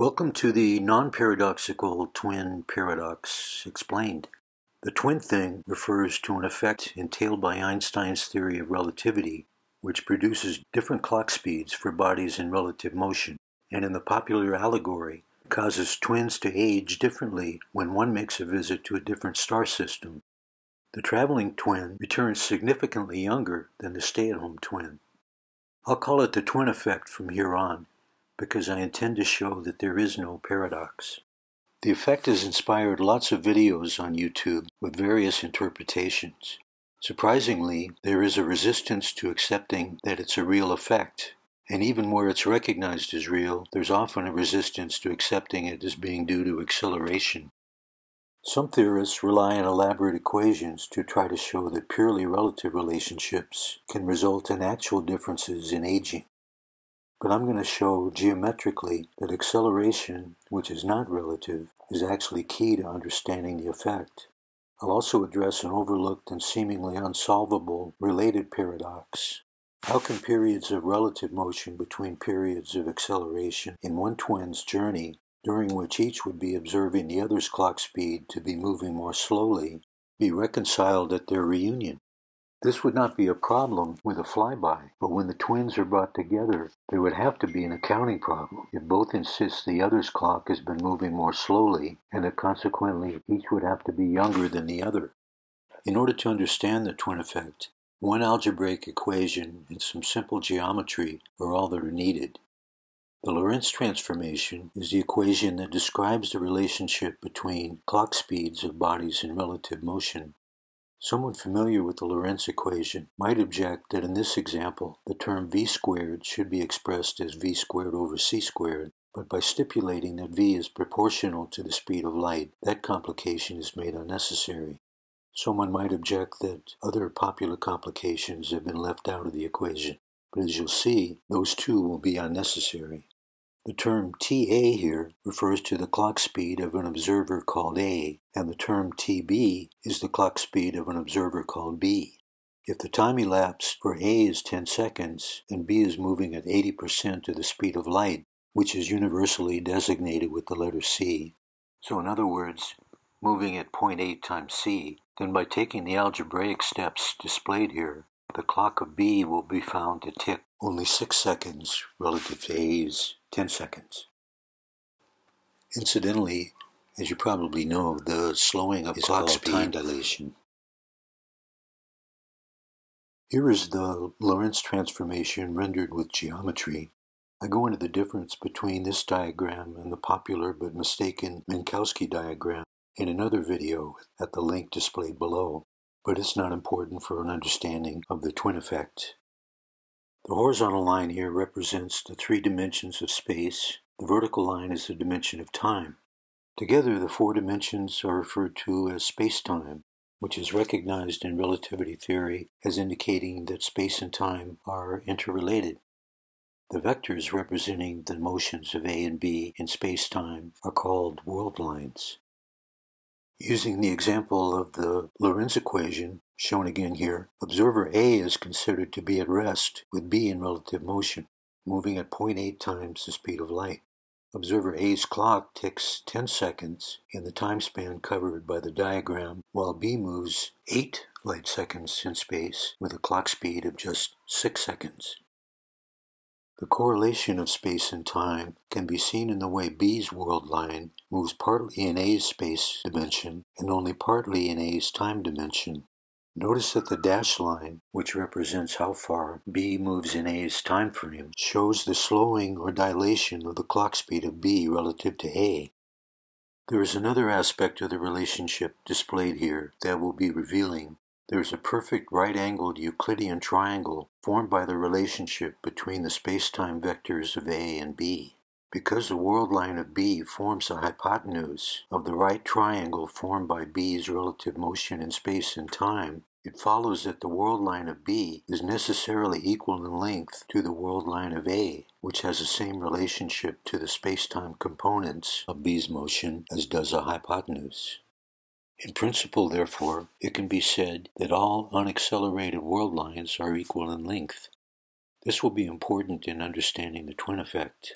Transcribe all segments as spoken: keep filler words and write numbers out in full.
Welcome to the non-paradoxical twin paradox explained. The twin thing refers to an effect entailed by Einstein's theory of relativity, which produces different clock speeds for bodies in relative motion, and in the popular allegory, causes twins to age differently when one makes a visit to a different star system. The traveling twin returns significantly younger than the stay-at-home twin. I'll call it the twin effect from here on, because I intend to show that there is no paradox. The effect has inspired lots of videos on YouTube with various interpretations. Surprisingly, there is a resistance to accepting that it's a real effect, and even where it's recognized as real, there's often a resistance to accepting it as being due to acceleration. Some theorists rely on elaborate equations to try to show that purely relative relationships can result in actual differences in aging. But I'm going to show geometrically that acceleration, which is not relative, is actually key to understanding the effect. I'll also address an overlooked and seemingly unsolvable related paradox. How can periods of relative motion between periods of acceleration in one twin's journey, during which each would be observing the other's clock speed to be moving more slowly, be reconciled at their reunion? This would not be a problem with a flyby, but when the twins are brought together, there would have to be an accounting problem if both insist the other's clock has been moving more slowly, and that consequently each would have to be younger than the other. In order to understand the twin effect, one algebraic equation and some simple geometry are all that are needed. The Lorentz transformation is the equation that describes the relationship between clock speeds of bodies in relative motion. Someone familiar with the Lorentz equation might object that in this example, the term v squared should be expressed as v squared over c squared, but by stipulating that v is proportional to the speed of light, that complication is made unnecessary. Someone might object that other popular complications have been left out of the equation, but as you'll see, those too will be unnecessary. The term T A here refers to the clock speed of an observer called A, and the term T B is the clock speed of an observer called B. If the time elapsed for A is ten seconds and B is moving at eighty percent of the speed of light, which is universally designated with the letter C, so in other words, moving at zero point eight times C, then by taking the algebraic steps displayed here, the clock of B will be found to tick only six seconds relative to A's ten seconds. Incidentally, as you probably know, the slowing of clock speed is called time dilation. Here is the Lorentz transformation rendered with geometry. I go into the difference between this diagram and the popular but mistaken Minkowski diagram in another video at the link displayed below, but it's not important for an understanding of the twin effect. The horizontal line here represents the three dimensions of space. The vertical line is the dimension of time. Together, the four dimensions are referred to as space-time, which is recognized in relativity theory as indicating that space and time are interrelated. The vectors representing the motions of A and B in space-time are called world lines. Using the example of the Lorentz equation, shown again here, observer A is considered to be at rest with B in relative motion, moving at zero point eight times the speed of light. Observer A's clock ticks ten seconds in the time span covered by the diagram, while B moves eight light seconds in space with a clock speed of just six seconds. The correlation of space and time can be seen in the way B's world line moves partly in A's space dimension and only partly in A's time dimension. Notice that the dashed line, which represents how far B moves in A's time frame, shows the slowing or dilation of the clock speed of B relative to A. There is another aspect of the relationship displayed here that will be revealing. There is a perfect right-angled Euclidean triangle formed by the relationship between the space-time vectors of A and B. Because the world line of B forms the hypotenuse of the right triangle formed by B's relative motion in space and time, it follows that the world line of B is necessarily equal in length to the world line of A, which has the same relationship to the space-time components of B's motion as does a hypotenuse. In principle, therefore, it can be said that all unaccelerated world lines are equal in length. This will be important in understanding the twin effect.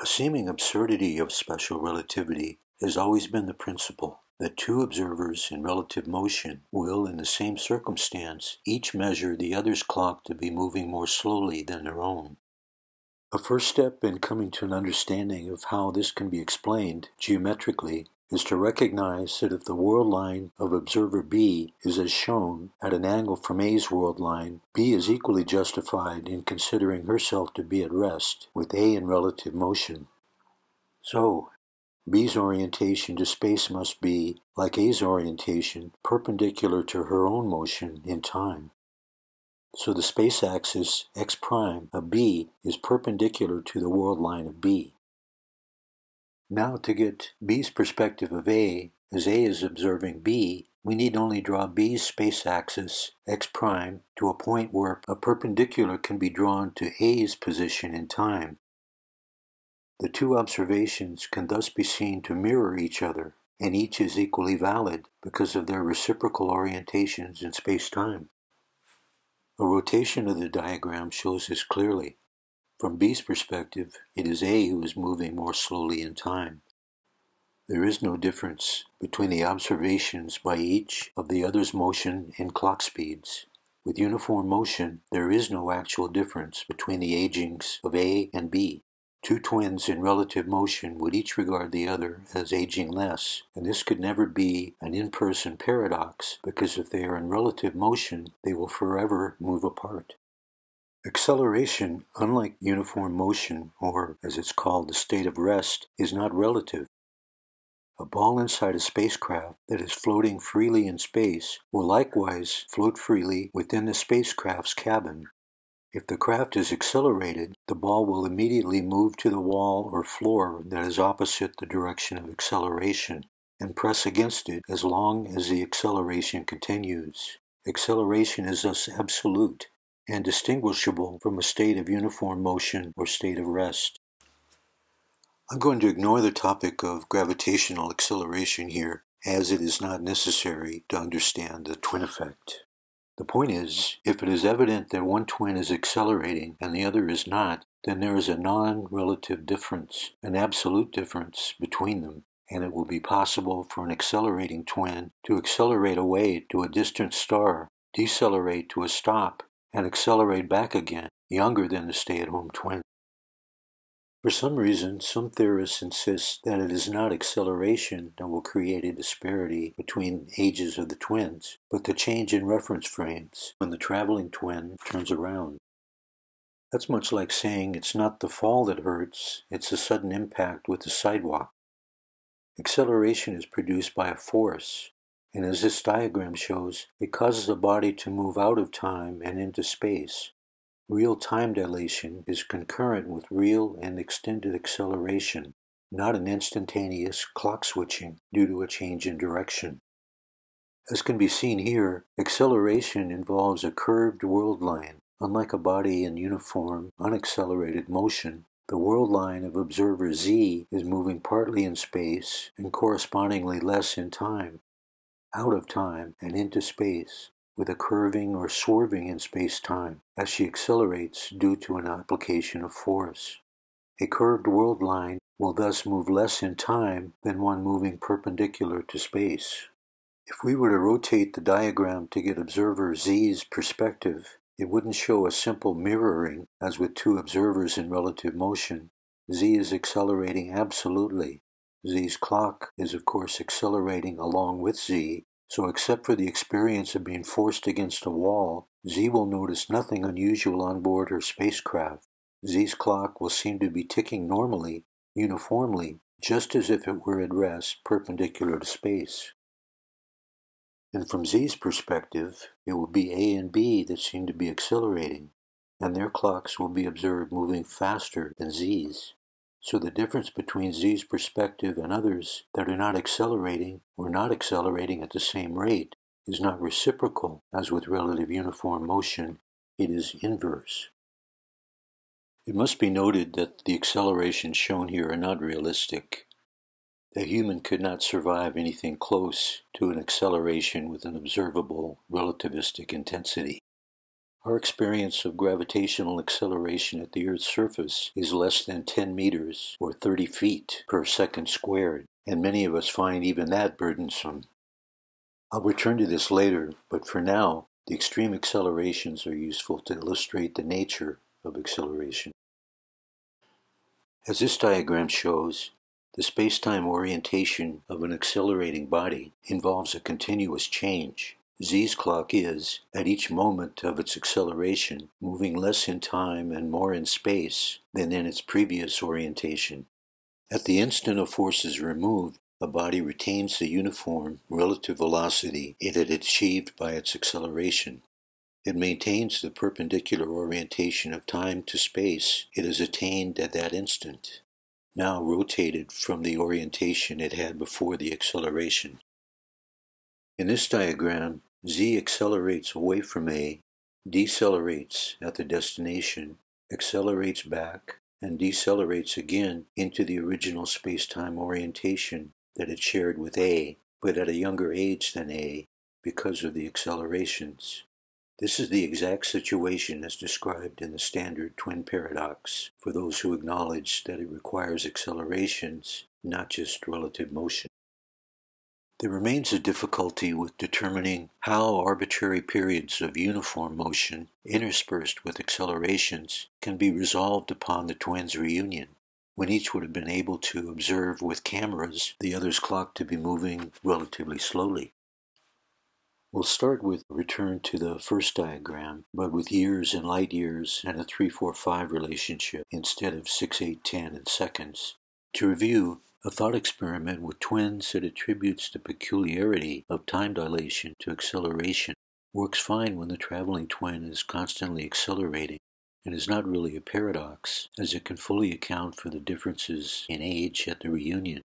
Assuming absurdity of special relativity has always been the principle that two observers in relative motion will, in the same circumstance, each measure the other's clock to be moving more slowly than their own. A first step in coming to an understanding of how this can be explained geometrically is to recognize that if the world line of observer B is as shown at an angle from A's world line, B is equally justified in considering herself to be at rest, with A in relative motion. So, B's orientation to space must be, like A's orientation, perpendicular to her own motion in time. So the space axis x prime of B is perpendicular to the world line of B. Now, to get B's perspective of A, as A is observing B, we need only draw B's space axis, x prime, to a point where a perpendicular can be drawn to A's position in time. The two observations can thus be seen to mirror each other, and each is equally valid because of their reciprocal orientations in space-time. A rotation of the diagram shows this clearly. From B's perspective, it is A who is moving more slowly in time. There is no difference between the observations by each of the other's motion and clock speeds. With uniform motion, there is no actual difference between the agings of A and B. Two twins in relative motion would each regard the other as aging less, and this could never be an in-person paradox, because if they are in relative motion, they will forever move apart. Acceleration, unlike uniform motion, or, as it's called, the state of rest, is not relative. A ball inside a spacecraft that is floating freely in space will likewise float freely within the spacecraft's cabin. If the craft is accelerated, the ball will immediately move to the wall or floor that is opposite the direction of acceleration, and press against it as long as the acceleration continues. Acceleration is thus absolute, and distinguishable from a state of uniform motion or state of rest. I'm going to ignore the topic of gravitational acceleration here, as it is not necessary to understand the twin effect. The point is, if it is evident that one twin is accelerating and the other is not, then there is a non-relative difference, an absolute difference between them, and it will be possible for an accelerating twin to accelerate away to a distant star, decelerate to a stop, and accelerate back again, younger than the stay-at-home twin. For some reason, some theorists insist that it is not acceleration that will create a disparity between ages of the twins, but the change in reference frames when the traveling twin turns around. That's much like saying it's not the fall that hurts, it's the sudden impact with the sidewalk. Acceleration is produced by a force, and as this diagram shows, it causes a body to move out of time and into space. Real time dilation is concurrent with real and extended acceleration, not an instantaneous clock switching due to a change in direction. As can be seen here, acceleration involves a curved world line. Unlike a body in uniform, unaccelerated motion, the world line of observer Z is moving partly in space and correspondingly less in time, out of time and into space, with a curving or swerving in space-time as she accelerates due to an application of force. A curved world line will thus move less in time than one moving perpendicular to space. If we were to rotate the diagram to get observer Z's perspective, it wouldn't show a simple mirroring as with two observers in relative motion. Z is accelerating absolutely. Z's clock is of course accelerating along with Z, so except for the experience of being forced against a wall, Z will notice nothing unusual on board her spacecraft. Z's clock will seem to be ticking normally, uniformly, just as if it were at rest perpendicular to space. And from Z's perspective, it will be A and B that seem to be accelerating, and their clocks will be observed moving faster than Z's. So the difference between Z's perspective and others that are not accelerating or not accelerating at the same rate is not reciprocal as with relative uniform motion, it is inverse. It must be noted that the accelerations shown here are not realistic. A human could not survive anything close to an acceleration with an observable relativistic intensity. Our experience of gravitational acceleration at the Earth's surface is less than ten meters, or thirty feet, per second squared, and many of us find even that burdensome. I'll return to this later, but for now, the extreme accelerations are useful to illustrate the nature of acceleration. As this diagram shows, the space-time orientation of an accelerating body involves a continuous change. Z's clock is, at each moment of its acceleration, moving less in time and more in space than in its previous orientation. At the instant of forces removed, a body retains the uniform relative velocity it had achieved by its acceleration. It maintains the perpendicular orientation of time to space it has attained at that instant, now rotated from the orientation it had before the acceleration. In this diagram, Z accelerates away from A, decelerates at the destination, accelerates back, and decelerates again into the original space-time orientation that it shared with A, but at a younger age than A, because of the accelerations. This is the exact situation as described in the standard Twin Paradox for those who acknowledge that it requires accelerations, not just relative motion. There remains a difficulty with determining how arbitrary periods of uniform motion interspersed with accelerations can be resolved upon the twins' reunion, when each would have been able to observe with cameras the other's clock to be moving relatively slowly. We'll start with a return to the first diagram, but with years and light years and a three four five relationship instead of six eight ten and seconds. To review, a thought experiment with twins that attributes the peculiarity of time dilation to acceleration works fine when the traveling twin is constantly accelerating and is not really a paradox, as it can fully account for the differences in age at the reunion.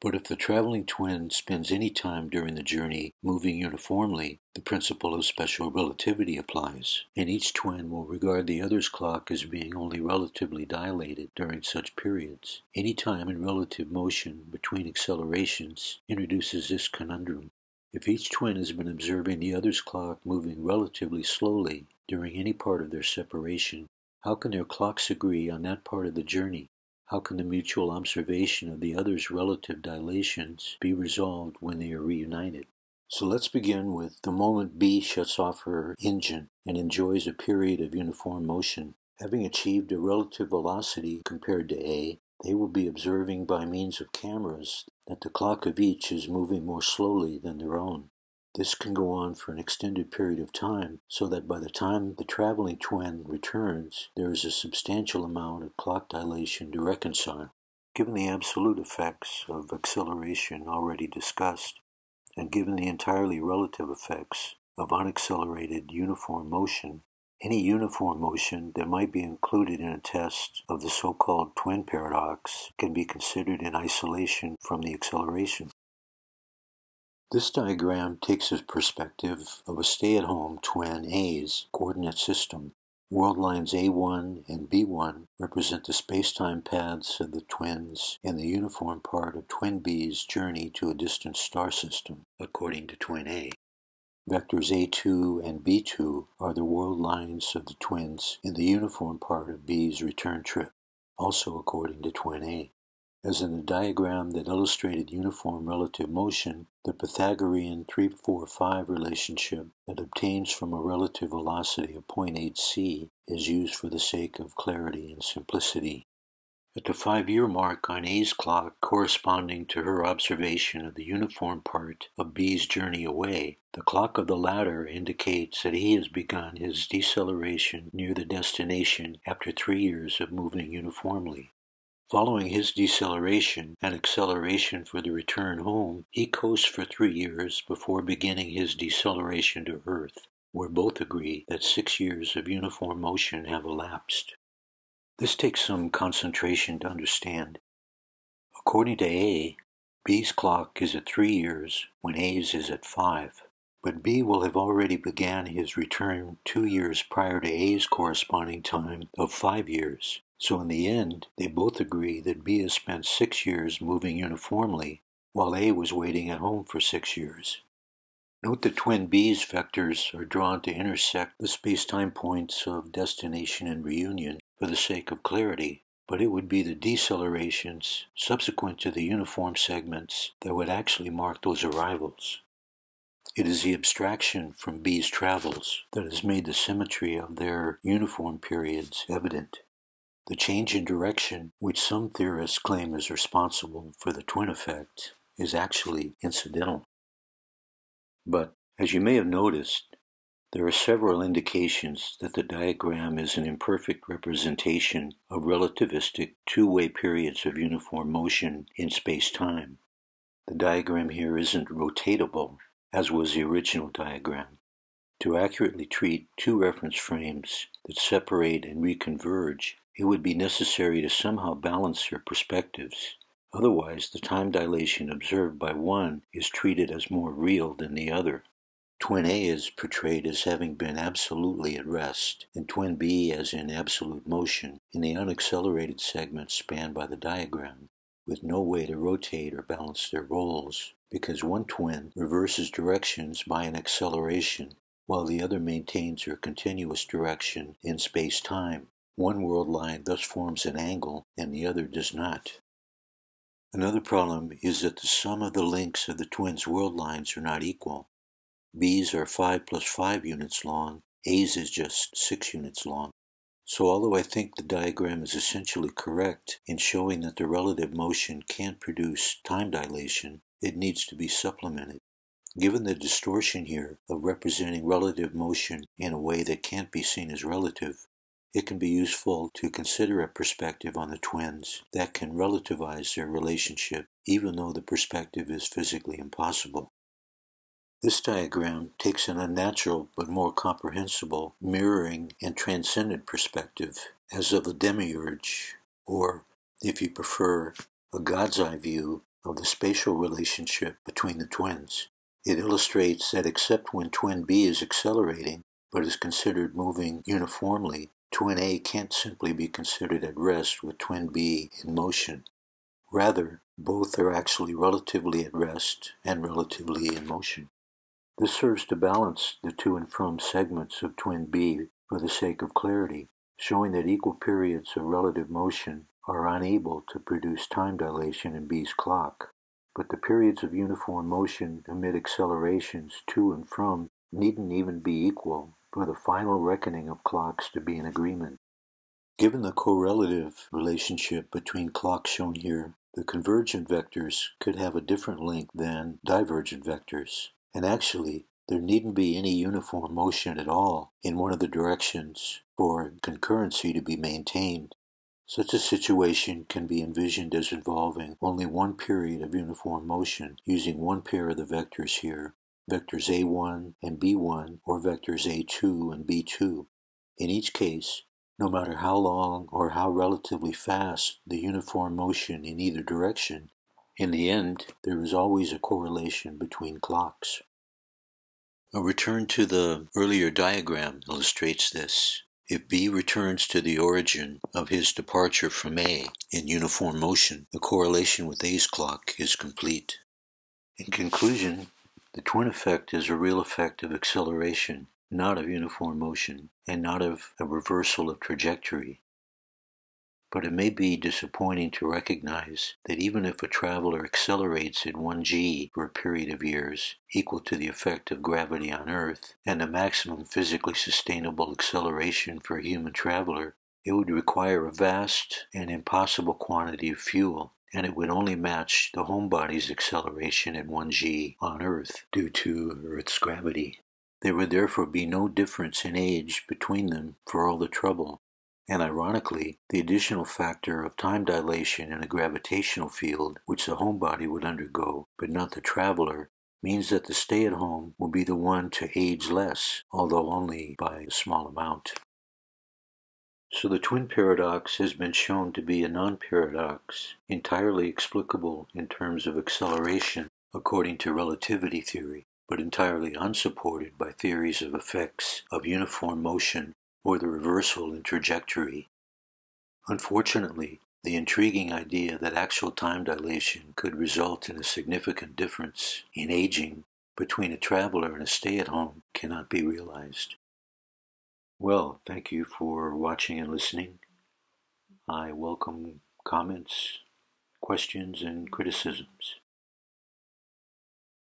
But if the traveling twin spends any time during the journey moving uniformly, the principle of special relativity applies, and each twin will regard the other's clock as being only relatively dilated during such periods. Any time in relative motion between accelerations introduces this conundrum. If each twin has been observing the other's clock moving relatively slowly during any part of their separation, how can their clocks agree on that part of the journey? How can the mutual observation of the other's relative dilations be resolved when they are reunited? So let's begin with the moment B shuts off her engine and enjoys a period of uniform motion. Having achieved a relative velocity compared to A, they will be observing by means of cameras that the clock of each is moving more slowly than their own. This can go on for an extended period of time, so that by the time the traveling twin returns, there is a substantial amount of clock dilation to reconcile. Given the absolute effects of acceleration already discussed, and given the entirely relative effects of unaccelerated uniform motion, any uniform motion that might be included in a test of the so-called twin paradox can be considered in isolation from the acceleration. This diagram takes a perspective of a stay-at-home twin A's coordinate system. World lines A one and B one represent the space-time paths of the twins and the uniform part of twin B's journey to a distant star system, according to twin A. Vectors A two and B two are the world lines of the twins in the uniform part of B's return trip, also according to twin A. As in the diagram that illustrated uniform relative motion, the Pythagorean three four five relationship that obtains from a relative velocity of zero point eight c is used for the sake of clarity and simplicity. At the five-year mark on A's clock, corresponding to her observation of the uniform part of B's journey away, the clock of the latter indicates that he has begun his deceleration near the destination after three years of moving uniformly. Following his deceleration and acceleration for the return home, he coasts for three years before beginning his deceleration to Earth, where both agree that six years of uniform motion have elapsed. This takes some concentration to understand. According to A, B's clock is at three years when A's is at five, but B will have already began his return two years prior to A's corresponding time of five years. So in the end, they both agree that B has spent six years moving uniformly, while A was waiting at home for six years. Note that twin B's vectors are drawn to intersect the space-time points of destination and reunion for the sake of clarity, but it would be the decelerations subsequent to the uniform segments that would actually mark those arrivals. It is the abstraction from B's travels that has made the symmetry of their uniform periods evident. The change in direction, which some theorists claim is responsible for the twin effect, is actually incidental. But, as you may have noticed, there are several indications that the diagram is an imperfect representation of relativistic two-way periods of uniform motion in space-time. The diagram here isn't rotatable, as was the original diagram. To accurately treat two reference frames that separate and reconverge, it would be necessary to somehow balance their perspectives. Otherwise, the time dilation observed by one is treated as more real than the other. Twin A is portrayed as having been absolutely at rest, and twin B as in absolute motion in the unaccelerated segments spanned by the diagram, with no way to rotate or balance their roles, because one twin reverses directions by an acceleration, while the other maintains her continuous direction in space-time. One world line thus forms an angle, and the other does not. Another problem is that the sum of the lengths of the twins' world lines are not equal. B's are five plus five units long, A's is just six units long. So although I think the diagram is essentially correct in showing that the relative motion can't produce time dilation, it needs to be supplemented. Given the distortion here of representing relative motion in a way that can't be seen as relative, it can be useful to consider a perspective on the twins that can relativize their relationship, even though the perspective is physically impossible. This diagram takes an unnatural but more comprehensible, mirroring and transcendent perspective, as of a demiurge, or, if you prefer, a god's eye view of the spatial relationship between the twins. It illustrates that except when twin B is accelerating, but is considered moving uniformly, twin A can't simply be considered at rest with twin B in motion. Rather, both are actually relatively at rest and relatively in motion. This serves to balance the to and from segments of twin B for the sake of clarity, showing that equal periods of relative motion are unable to produce time dilation in B's clock, but the periods of uniform motion amid accelerations to and from needn't even be equal for the final reckoning of clocks to be in agreement. Given the correlative relationship between clocks shown here, the convergent vectors could have a different length than divergent vectors, and actually, there needn't be any uniform motion at all in one of the directions for concurrency to be maintained. Such a situation can be envisioned as involving only one period of uniform motion using one pair of the vectors here, vectors A one and B one, or vectors A two and B two. In each case, no matter how long or how relatively fast the uniform motion in either direction, in the end, there is always a correlation between clocks. A return to the earlier diagram illustrates this. If B returns to the origin of his departure from A in uniform motion, the correlation with A's clock is complete. In conclusion, the twin effect is a real effect of acceleration, not of uniform motion, and not of a reversal of trajectory. But it may be disappointing to recognize that even if a traveler accelerates at one g for a period of years, equal to the effect of gravity on Earth, and the maximum physically sustainable acceleration for a human traveler, it would require a vast and impossible quantity of fuel, and it would only match the homebody's acceleration at one g on Earth due to Earth's gravity. There would therefore be no difference in age between them for all the trouble, and ironically, the additional factor of time dilation in a gravitational field, which the homebody would undergo, but not the traveler, means that the stay-at-home will be the one to age less, although only by a small amount. So the twin paradox has been shown to be a non-paradox, entirely explicable in terms of acceleration according to relativity theory, but entirely unsupported by theories of effects of uniform motion or the reversal in trajectory. Unfortunately, the intriguing idea that actual time dilation could result in a significant difference in aging between a traveler and a stay-at-home cannot be realized. Well, thank you for watching and listening. I welcome comments, questions, and criticisms.